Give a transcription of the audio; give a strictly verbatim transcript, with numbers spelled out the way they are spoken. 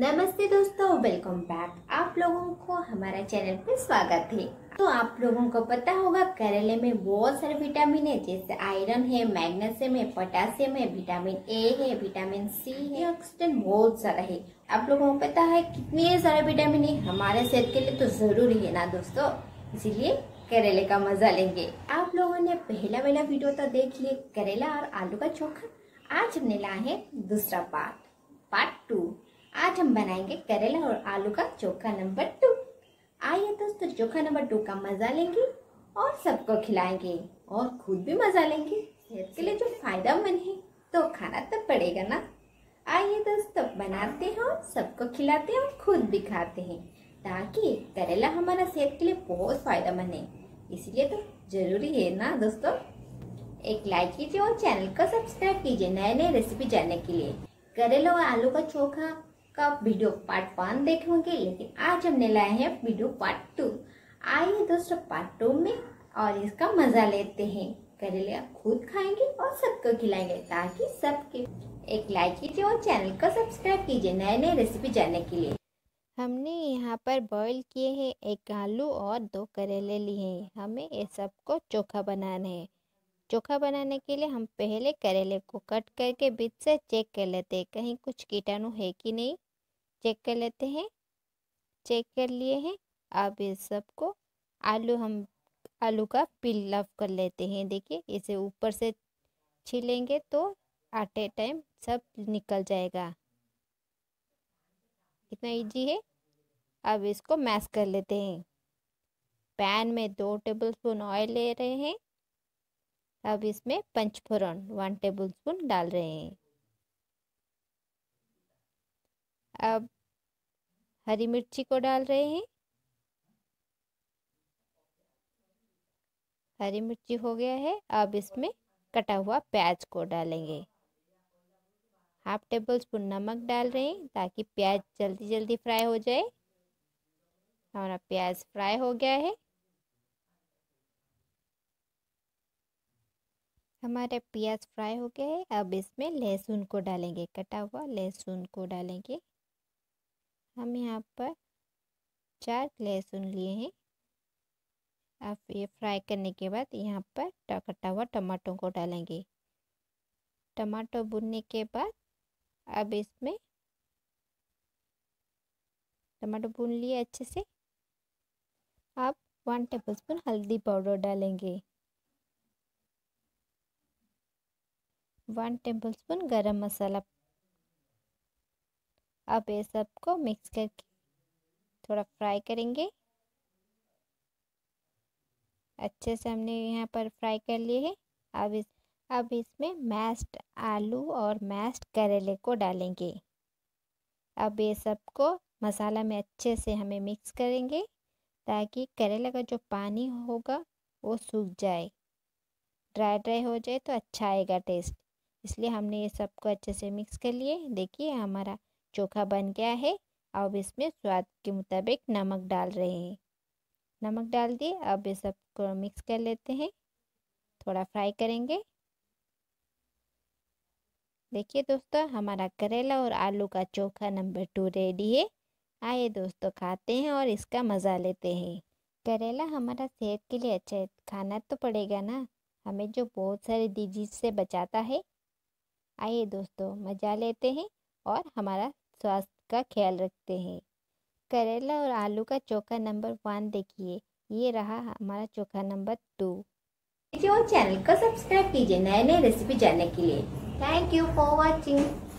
नमस्ते दोस्तों, welcome back. आप लोगों को हमारा चैनल पे स्वागत है। तो आप लोगों को पता होगा करेले में बहुत सारे विटामिन है, जैसे आयरन है, मैग्नीशियम है, पोटेशियम है, विटामिन ए है, विटामिन सी है, ऑक्सीजन बहुत सारा है। आप लोगों को पता है कितने सारे विटामिन है, हमारे सेहत के लिए तो जरूरी है ना दोस्तों, इसीलिए करेले का मजा लेंगे। आप लोगों ने पहला वाला वीडियो तो देख लिए करेला और आलू का चोखा, आज हमने लाए हैं दूसरा पार्ट पार्ट टू। आज हम बनाएंगे करेला और आलू का चोखा नंबर टू। आइए दोस्तों, चोखा नंबर टू का मजा लेंगे और सबको खिलाएंगे और खुद भी मजा लेंगे, सेहत के लिए जो फायदेमंद है। तो खाना तो पड़ेगा ना। आइए दोस्तों, बनाते हैं और सबको खिलाते हैं और खुद भी खाते हैं, ताकि करेला हमारा सेहत के लिए बहुत फायदेमंद है, इसलिए तो जरूरी है ना दोस्तों। एक लाइक कीजिए और चैनल को सब्सक्राइब कीजिए नए नए रेसिपी जानने के लिए। करेला और आलू का चोखा का वीडियो पार्ट वन देखेंगे, लेकिन आज हमने लाए हैं वीडियो पार्ट टू। आइए दोस्तों पार्ट टू में और इसका मजा लेते हैं। करेले खुद खाएंगे और सबको खिलाएंगे, ताकि सबके एक लाइक कीजिए और चैनल को सब्सक्राइब कीजिए नए नए रेसिपी जानने के लिए। हमने यहाँ पर बॉईल किए हैं एक आलू और दो करेले लिए हैं। हमें ये सबको चोखा बनाना है। चोखा बनाने के लिए हम पहले करेले को कट करके बीच से चेक कर लेते हैं, कहीं कुछ कीटाणु है कि नहीं चेक कर लेते हैं। चेक कर लिए हैं। अब इस सबको आलू हम आलू का पील ऑफ कर लेते हैं। देखिए, इसे ऊपर से छीलेंगे तो आटे टाइम सब निकल जाएगा। कितना इजी है। अब इसको मैश कर लेते हैं। पैन में दो टेबलस्पून ऑयल ले रहे हैं। अब इसमें पंचफोरन वन टेबलस्पून डाल रहे हैं। अब हरी मिर्ची को डाल रहे हैं। हरी मिर्ची हो गया है। अब इसमें कटा हुआ प्याज को डालेंगे। हाफ टेबलस्पून नमक डाल रहे हैं, ताकि प्याज जल्दी जल्दी फ्राई हो जाए। हमारा प्याज फ्राई हो गया है। हमारे प्याज फ्राई हो गए हैं। अब इसमें लहसुन को डालेंगे, कटा हुआ लहसुन को डालेंगे। हम यहाँ पर चार लहसुन लिए हैं। अब ये फ्राई करने के बाद यहाँ पर कटा हुआ टमाटो को डालेंगे। टमाटो भुनने के बाद अब इसमें टमाटो भून लिए अच्छे से। अब वन टेबलस्पून हल्दी पाउडर डालेंगे। One tablespoon garam masala. अब ये सबको मिक्स करके थोड़ा फ्राई करेंगे अच्छे से। हमने यहाँ पर फ्राई कर लिए हैं। अब इस अब इसमें मैश्ड आलू और मैश्ड करेले को डालेंगे। अब ये सबको मसाला में अच्छे से हमें मिक्स करेंगे, ताकि करेले का जो पानी होगा वो सूख जाए, ड्राई ड्राई हो जाए तो अच्छा आएगा टेस्ट। इसलिए हमने ये सबको अच्छे से मिक्स कर लिए। देखिए हमारा चोखा बन गया है। अब इसमें स्वाद के मुताबिक नमक डाल रहे हैं। नमक डाल दिए। अब ये सबको मिक्स कर लेते हैं, थोड़ा फ्राई करेंगे। देखिए दोस्तों, हमारा करेला और आलू का चोखा नंबर टू रेडी है। आइए दोस्तों खाते हैं और इसका मज़ा लेते हैं। करेला हमारा सेहत के लिए अच्छा है, खाना तो पड़ेगा ना, हमें जो बहुत सारे डिजीज से बचाता है। आइए दोस्तों मज़ा लेते हैं और हमारा स्वास्थ्य का ख्याल रखते हैं। करेला और आलू का चोखा नंबर वन देखिए, ये रहा हमारा चोखा नंबर टू। और चैनल को सब्सक्राइब कीजिए नए नए रेसिपी जानने के लिए। Thank you for watching.